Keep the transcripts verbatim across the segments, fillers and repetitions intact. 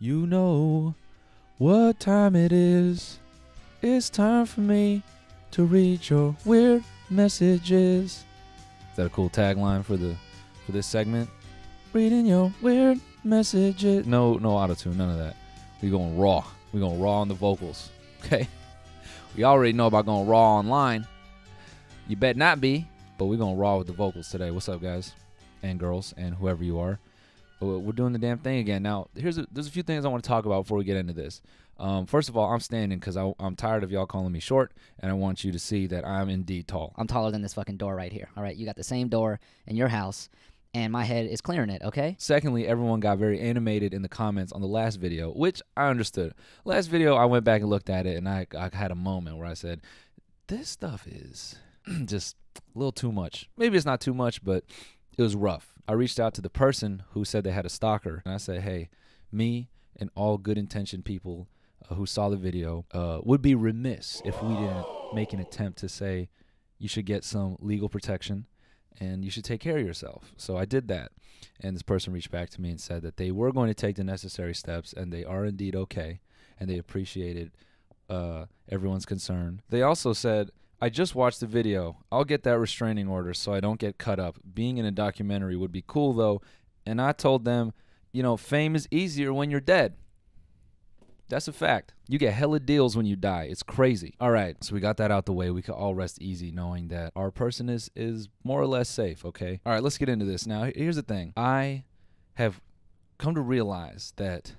You know what time it is. It's time for me to read your weird messages. Is that a cool tagline for the for this segment? Reading your weird messages. No, no autotune, none of that. We're going raw. We're going raw on the vocals. Okay? We already know about going raw online. You bet not be, but we're going raw with the vocals today. What's up, guys and girls and whoever you are? We're doing the damn thing again. Now, here's a, there's a few things I want to talk about before we get into this. Um, first of all, I'm standing because I'm tired of y'all calling me short, and I want you to see that I'm indeed tall. I'm taller than this fucking door right here, all right? You got the same door in your house, and my head is clearing it, okay? Secondly, everyone got very animated in the comments on the last video, which I understood. Last video, I went back and looked at it, and I, I had a moment where I said, this stuff is just a little too much. Maybe it's not too much, but it was rough. I reached out to the person who said they had a stalker, and I said, hey, me and all good-intentioned people uh, who saw the video uh, would be remiss if we didn't make an attempt to say you should get some legal protection and you should take care of yourself. So I did that, and this person reached back to me and said that they were going to take the necessary steps, and they are indeed okay, and they appreciated uh, everyone's concern. They also said, I just watched the video. I'll get that restraining order so I don't get cut up. Being in a documentary would be cool, though. And I told them, you know, fame is easier when you're dead. That's a fact. You get hella deals when you die. It's crazy. All right, so we got that out the way. We could all rest easy knowing that our person is, is more or less safe, okay? All right, let's get into this. Now, here's the thing. I have come to realize that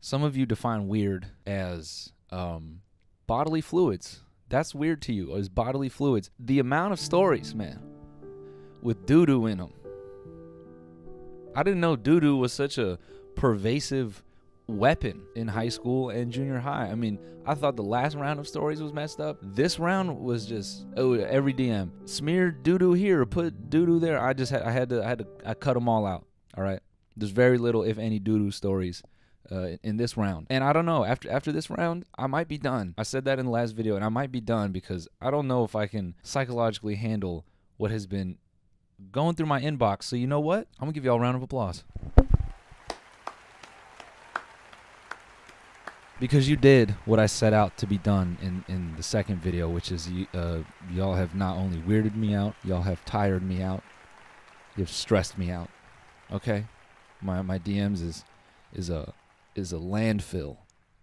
some of you define weird as um, bodily fluids. That's weird to you, is bodily fluids. The amount of stories, man, with doo-doo in them. I didn't know doo-doo was such a pervasive weapon in high school and junior high. I mean, I thought the last round of stories was messed up. This round was just, oh, every D M. Smear doo-doo here, put doo-doo there. I just had, I had to, I had to, I cut them all out, all right? There's very little, if any, doo-doo stories Uh, in this round. And I don't know, after after this round, I might be done. I said that in the last video, and I might be done because I don't know if I can psychologically handle what has been going through my inbox. So you know what? I'm gonna give y'all a round of applause. Because you did what I set out to be done in, in the second video, which is uh, y'all have not only weirded me out, y'all have tired me out, you've stressed me out, okay? My, my D Ms is, is a... is a landfill.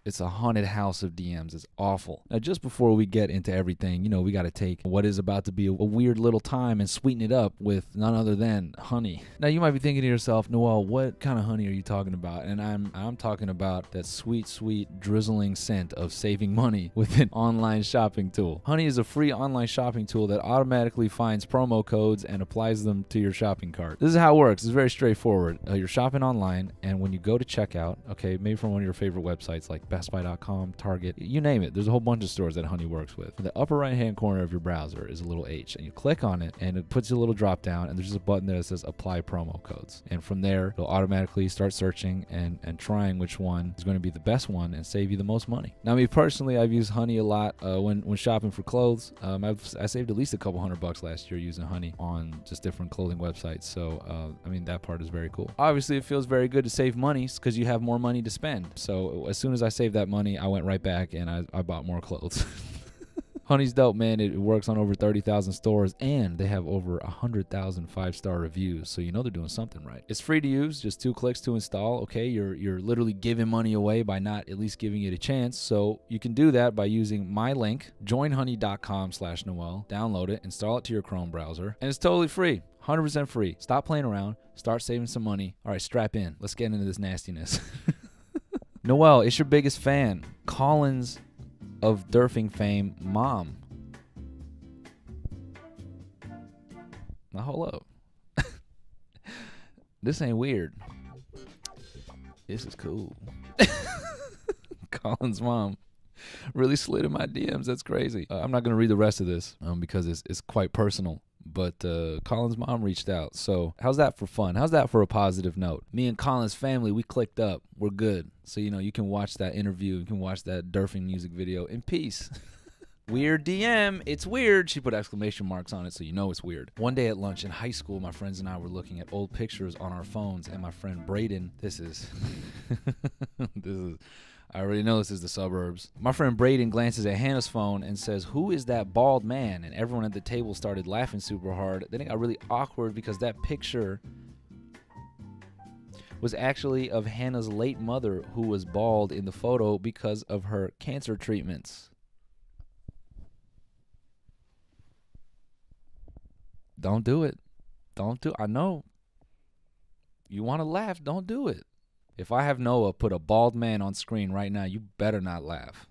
It's a haunted house of D Ms. It's awful. Now, just before we get into everything, you know, we got to take what is about to be a weird little time and sweeten it up with none other than honey. Now, you might be thinking to yourself, Noel, what kind of honey are you talking about? And I'm I'm talking about that sweet, sweet, drizzling scent of saving money with an online shopping tool. Honey is a free online shopping tool that automatically finds promo codes and applies them to your shopping cart. This is how it works. It's very straightforward. Uh, you're shopping online, and when you go to checkout, okay, maybe from one of your favorite websites like Best Buy dot com, Target, you name it. There's a whole bunch of stores that Honey works with. In the upper right-hand corner of your browser is a little H, and you click on it, and it puts you a little drop-down, and there's just a button there that says Apply Promo Codes. And from there, it'll automatically start searching and, and trying which one is going to be the best one and save you the most money. Now, me personally, I've used Honey a lot uh, when, when shopping for clothes. Um, I've, I saved at least a couple hundred bucks last year using Honey on just different clothing websites, so uh, I mean, that part is very cool. Obviously, it feels very good to save money because you have more money to spend. So as soon as I saved that money, I went right back and I, I bought more clothes. Honey's dope, man. It works on over thirty thousand stores, and they have over one hundred thousand five-star reviews, so you know they're doing something right. It's free to use, just two clicks to install, okay? You're, you're literally giving money away by not at least giving it a chance, so you can do that by using my link, join honey dot com slash Noel. Download it, install it to your Chrome browser, and it's totally free, one hundred percent free. Stop playing around, start saving some money. All right, strap in. Let's get into this nastiness. Noel, it's your biggest fan, Collins of Derfing fame, mom. Now hold up. This ain't weird. This is cool. Collins' mom really slid in my D Ms. That's crazy. Uh, I'm not going to read the rest of this um, because it's, it's quite personal. But uh, Colin's mom reached out. So how's that for fun? How's that for a positive note? Me and Colin's family, we clicked up. We're good. So, you know, you can watch that interview. You can watch that Derfing music video in peace. Weird D M. It's weird. She put exclamation marks on it, so you know it's weird. One day at lunch in high school, my friends and I were looking at old pictures on our phones, and my friend Braden, this is... This is, I already know this is the suburbs. My friend Braden glances at Hannah's phone and says, "Who is that bald man?" And everyone at the table started laughing super hard. Then it got really awkward because that picture was actually of Hannah's late mother, who was bald in the photo because of her cancer treatments. Don't do it. Don't do I know. You want to laugh, don't do it. If I have Noah put a bald man on screen right now, you better not laugh.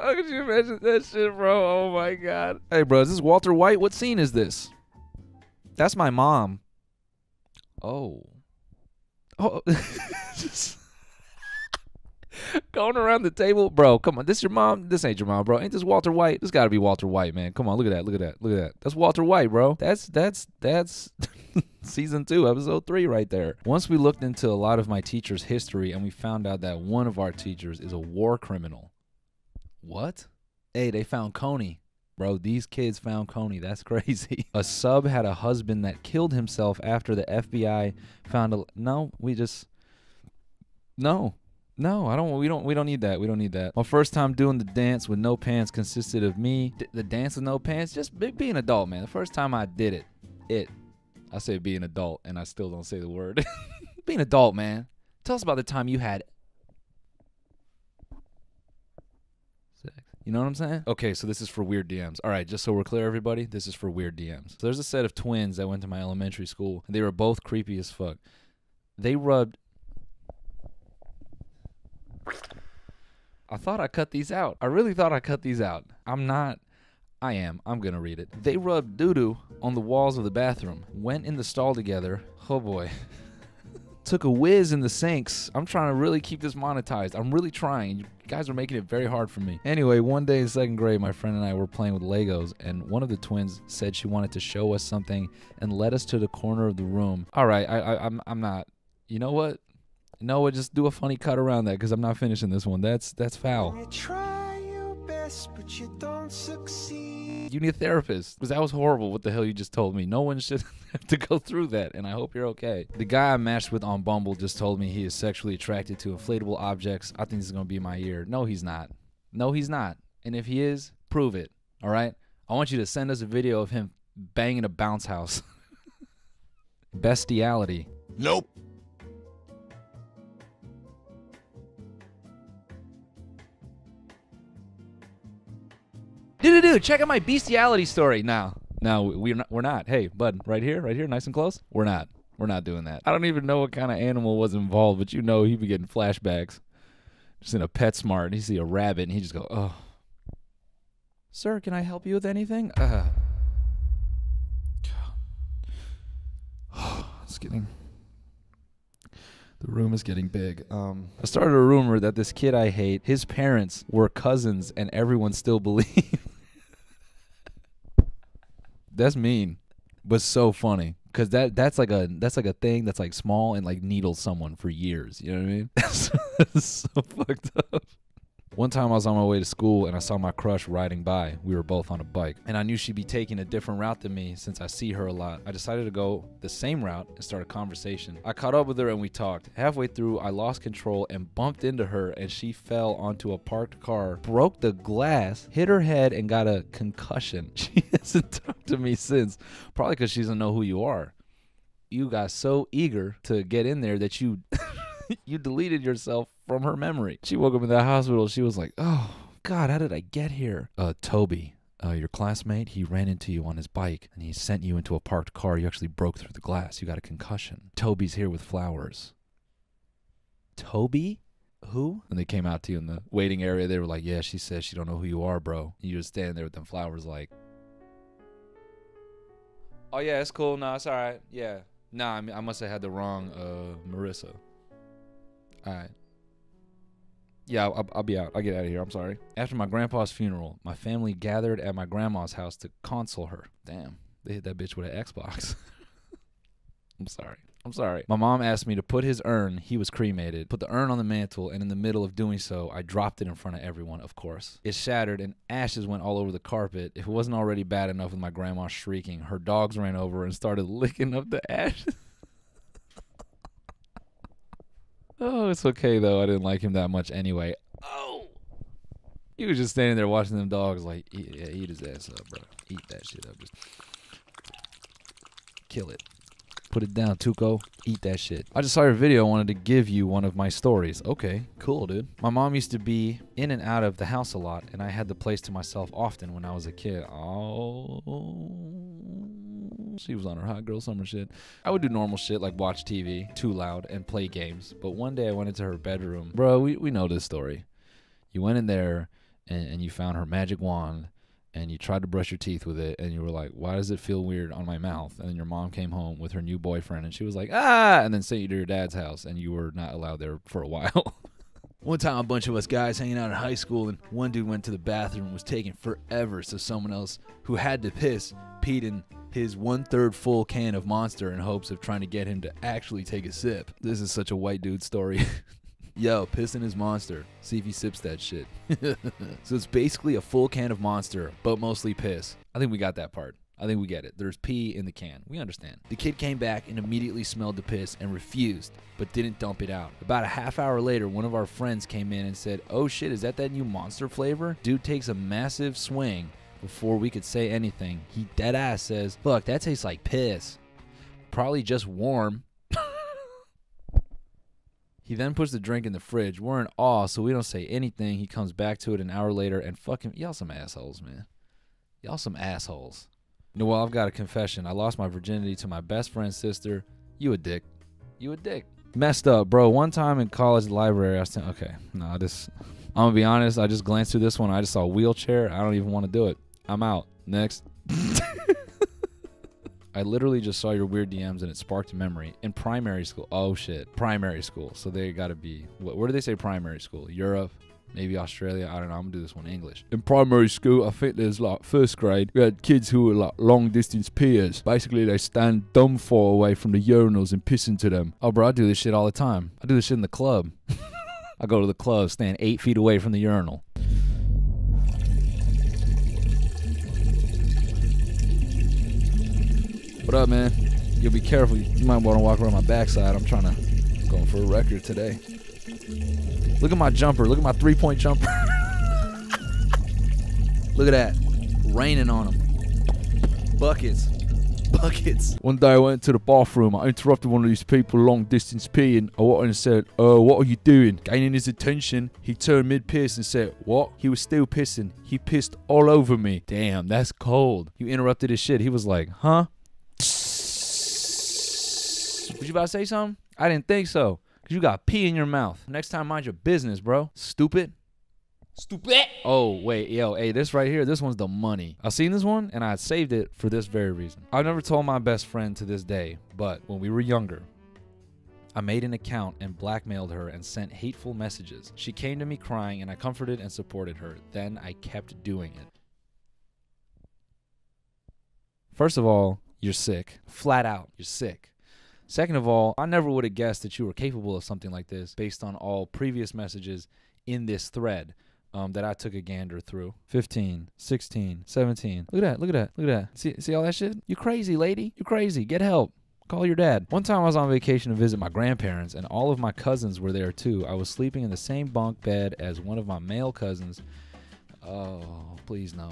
How could you imagine that shit, bro? Oh, my God. Hey, bro, is this Walter White? What scene is this? That's my mom. Oh. Oh. Just going around the table. Bro, come on. This your mom? This ain't your mom, bro. Ain't this Walter White? This got to be Walter White, man. Come on. Look at that. Look at that. Look at that. That's Walter White, bro. That's, that's, that's... Season two, episode three right there. Once we looked into a lot of my teacher's history, and we found out that one of our teachers is a war criminal. What? Hey, they found Coney. Bro, these kids found Coney. That's crazy. A sub had a husband that killed himself after the F B I found a... No, we just... No. No, I don't... We don't We don't need that. We don't need that. My first time doing the dance with no pants consisted of me... D the dance with no pants? Just be, be an adult, man. The first time I did it. It. I said be an adult, and I still don't say the word. Be an adult, man. Tell us about the time you had... You know what I'm saying? Okay, so this is for weird D Ms. All right, just so we're clear, everybody, this is for weird D Ms. So there's a set of twins that went to my elementary school, and they were both creepy as fuck. They rubbed... I thought I cut these out. I really thought I cut these out. I'm not... I am. I'm gonna read it. They rubbed doo-doo on the walls of the bathroom, went in the stall together. Oh, boy. Took a whiz in the sinks. I'm trying to really keep this monetized. I'm really trying. You guys are making it very hard for me. Anyway, one day in second grade, my friend and I were playing with Legos, and one of the twins said she wanted to show us something and led us to the corner of the room. All right, I, I, I'm, I'm not. You know what? Noah, just do a funny cut around that, because I'm not finishing this one. That's, that's foul. You try your best, but you don't succeed. You need a therapist, because that was horrible. What the hell you just told me? No one should... have to go through that, and I hope you're okay. The guy I matched with on Bumble just told me he is sexually attracted to inflatable objects. I think this is gonna be my year. No, he's not. No, he's not. And if he is, prove it. All right? I want you to send us a video of him banging a bounce house. Bestiality. Nope. Dude, dude, check out my bestiality story now. No, we're not, we're not. Hey, bud, right here, right here, nice and close. We're not. We're not doing that. I don't even know what kind of animal was involved, but you know he'd be getting flashbacks. Just in a PetSmart, and he'd see a rabbit, and he'd just go, oh. Sir, can I help you with anything? Uh. It's getting... The room is getting big. Um, I started a rumor that this kid I hate, his parents were cousins, and everyone still believed. That's mean, but so funny, because that that's like a that's like a thing that's like small and like needles someone for years. You know what I mean? That's, that's so fucked up. One time I was on my way to school and I saw my crush riding by. We were both on a bike, and I knew she'd be taking a different route than me since I see her a lot. I decided to go the same route and start a conversation. I caught up with her and we talked. Halfway through, I lost control and bumped into her, and she fell onto a parked car, broke the glass, hit her head, and got a concussion. She hasn't talked to me since, probably because she doesn't know who you are. You got so eager to get in there that you... You deleted yourself from her memory. She woke up in the hospital. She was like, oh, God, how did I get here? Uh, Toby, uh, your classmate, he ran into you on his bike, and he sent you into a parked car. You actually broke through the glass. You got a concussion. Toby's here with flowers. Toby? Who? And they came out to you in the waiting area. They were like, yeah, she says she don't know who you are, bro. And you just stand there with them flowers like, oh, yeah, it's cool. No, it's all right. Yeah. Nah, I, mean, I must have had the wrong uh, Marissa. All right. Yeah, I'll, I'll be out. I'll get out of here. I'm sorry. After my grandpa's funeral, my family gathered at my grandma's house to console her. Damn, they hit that bitch with an Xbox. I'm sorry. I'm sorry. My mom asked me to put his urn. He was cremated. Put the urn on the mantle, and in the middle of doing so, I dropped it in front of everyone, of course. It shattered, and ashes went all over the carpet. If it wasn't already bad enough with my grandma shrieking, her dogs ran over and started licking up the ashes. Oh, it's okay, though. I didn't like him that much anyway. Oh! He was just standing there watching them dogs like, yeah, eat his ass up, bro. Eat that shit up. Just kill it. Put it down, Tuco. Eat that shit. I just saw your video. I wanted to give you one of my stories. Okay, cool, dude. My mom used to be in and out of the house a lot, and I had the place to myself often when I was a kid. Oh, she was on her hot girl summer shit. I would do normal shit like watch T V, too loud, and play games. But one day I went into her bedroom. Bro, we, we know this story. You went in there, and, and you found her magic wand, and you tried to brush your teeth with it, and you were like, why does it feel weird on my mouth? And then your mom came home with her new boyfriend, and she was like, ah, and then sent you to your dad's house, and you were not allowed there for a while. One time, a bunch of us guys hanging out in high school, and one dude went to the bathroom and was taking forever, so someone else who had to piss peed in his one-third full can of Monster in hopes of trying to get him to actually take a sip. This is such a white dude story. Yo, pissing his Monster. See if he sips that shit. So it's basically a full can of Monster, but mostly piss. I think we got that part. I think we get it. There's pee in the can. We understand. The kid came back and immediately smelled the piss and refused, but didn't dump it out. About a half hour later, one of our friends came in and said, oh shit, is that that new Monster flavor? Dude takes a massive swing before we could say anything. He dead ass says, fuck, that tastes like piss. Probably just warm. He then puts the drink in the fridge. We're in awe, so we don't say anything. He comes back to it an hour later and fucking... Y'all some assholes, man. Y'all some assholes. Noel, I've got a confession. I lost my virginity to my best friend's sister. You a dick. You a dick. Messed up, bro. One time in college library, I was... Okay, no, I just... I'm gonna be honest. I just glanced through this one. I just saw a wheelchair. I don't even want to do it. I'm out. Next. I literally just saw your weird D Ms and it sparked a memory. In primary school. Oh, shit. Primary school. So they got to be... What, where do they say primary school? Europe? Maybe Australia? I don't know. I'm going to do this one in English. In primary school, I think there's like first grade. We had kids who were like long-distance peers. Basically, they stand dumb far away from the urinals and piss into them. Oh, bro, I do this shit all the time. I do this shit in the club. I go to the club, stand eight feet away from the urinal. What up, man? You'll be careful. You might want to walk around my backside. I'm trying to go for a record today. Look at my jumper. Look at my three-point jumper. Look at that. Raining on them. Buckets. Buckets. One day I went to the bathroom. I interrupted one of these people long-distance peeing. I walked in and said, uh, what are you doing? Gaining his attention, he turned mid-piss and said, what? He was still pissing. He pissed all over me. Damn, that's cold. You interrupted his shit. He was like, huh? Was you about to say something? I didn't think so. Because you got pee in your mouth. Next time, mind your business, bro. Stupid. Stupid. Oh, wait. Yo, hey, this right here, this one's the money. I seen this one, and I saved it for this very reason. I've never told my best friend to this day, but when we were younger, I made an account and blackmailed her and sent hateful messages. She came to me crying, and I comforted and supported her. Then I kept doing it. First of all, you're sick. Flat out, you're sick. Second of all, I never would have guessed that you were capable of something like this based on all previous messages in this thread um, that I took a gander through. fifteen, sixteen, seventeen. Look at that, look at that, look at that. See, see all that shit? You crazy, lady. You crazy. Get help. Call your dad. One time I was on vacation to visit my grandparents, and all of my cousins were there too. I was sleeping in the same bunk bed as one of my male cousins. Oh, please no.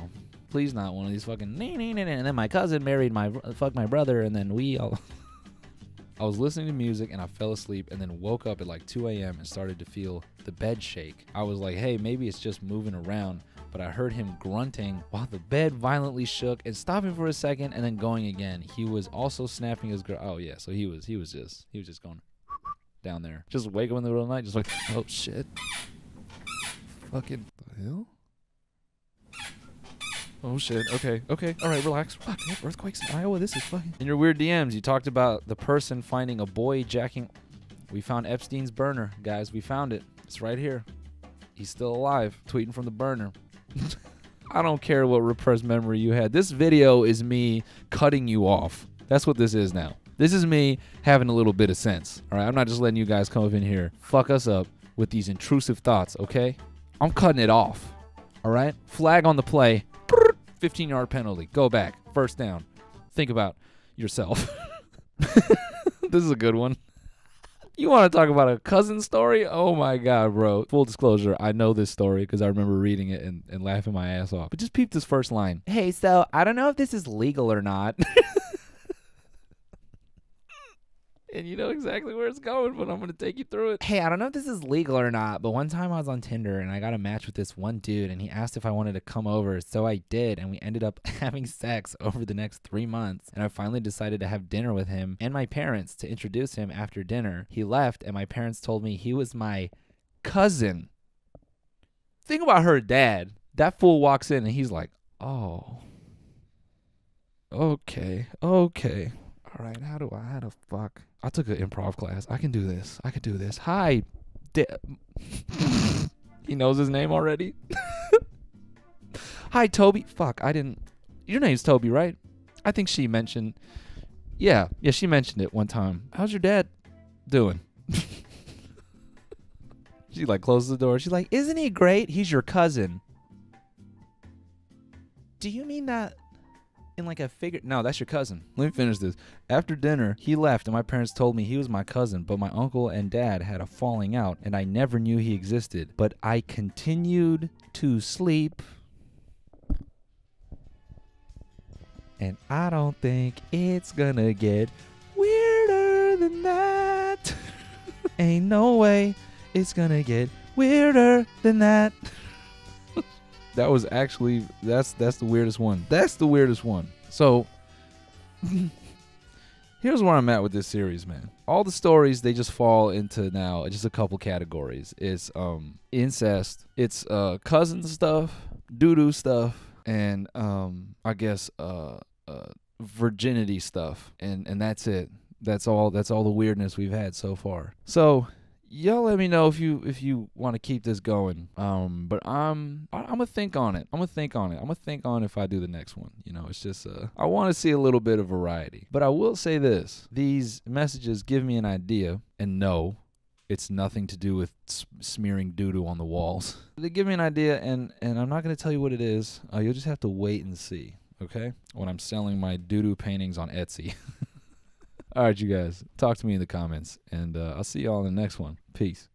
Please not one of these fucking... And then my cousin married my... Fuck my brother, and then we all... I was listening to music and I fell asleep and then woke up at like two A M and started to feel the bed shake. I was like, hey, maybe it's just moving around, but I heard him grunting while the bed violently shook and stopping for a second and then going again. He was also snapping his girl. Oh yeah, so he was he was just he was just going down there. Just wake up in the middle of the night, just like, oh shit. Fucking the hell? Oh shit, okay, okay, all right, relax. Fuck, they have earthquakes in Iowa, this is fucking... In your weird D Ms, you talked about the person finding a boy jacking... We found Epstein's burner, guys, we found it. It's right here. He's still alive, tweeting from the burner. I don't care what repressed memory you had. This video is me cutting you off. That's what this is now. This is me having a little bit of sense, all right? I'm not just letting you guys come up in here, fuck us up with these intrusive thoughts, okay? I'm cutting it off, all right? Flag on the play, fifteen yard penalty, go back, first down. Think about yourself. This is a good one. You want to talk about a cousin story? Oh my God, bro. Full disclosure, I know this story because I remember reading it and, and laughing my ass off. But just peep this first line. Hey, so I don't know if this is legal or not. And you know exactly where it's going, but I'm going to take you through it. Hey, I don't know if this is legal or not, but one time I was on Tinder and I got a match with this one dude and he asked if I wanted to come over, so I did, and we ended up having sex over the next three months, and I finally decided to have dinner with him and my parents to introduce him after dinner. He left, and my parents told me he was my cousin. Think about her dad. That fool walks in and he's like, oh, okay, okay. All right, how do I, how the fuck? I took an improv class. I can do this. I could do this. Hi. He knows his name already. Hi, Toby. Fuck, I didn't. Your name's Toby, right? I think she mentioned. Yeah, yeah, she mentioned it one time. How's your dad doing? She like closes the door. She's like, isn't he great? He's your cousin. Do you mean that? In like a figure? No, that's your cousin. Let me finish this. After dinner, he left and my parents told me he was my cousin, but my uncle and dad had a falling out and I never knew he existed, but I continued to sleep and I don't think it's gonna get weirder than that. Ain't no way it's gonna get weirder than that. That was actually, that's that's the weirdest one. That's the weirdest one. So, here's where I'm at with this series, man. All the stories, they just fall into now just a couple categories. It's um incest, it's uh cousin stuff, doo-doo stuff, and um I guess uh, uh virginity stuff. And and that's it. That's all that's all the weirdness we've had so far. So, y'all let me know if you if you want to keep this going. Um, but I'm I'm gonna think on it. I'm gonna think on it. I'm gonna think on if I do the next one. You know, it's just uh, I want to see a little bit of variety. But I will say this: these messages give me an idea, and no, it's nothing to do with s smearing doo doo on the walls. They give me an idea, and and I'm not gonna tell you what it is. Uh, you'll just have to wait and see. Okay? When I'm selling my doo doo paintings on Etsy. All right, you guys, talk to me in the comments, and uh, I'll see y'all in the next one. Peace.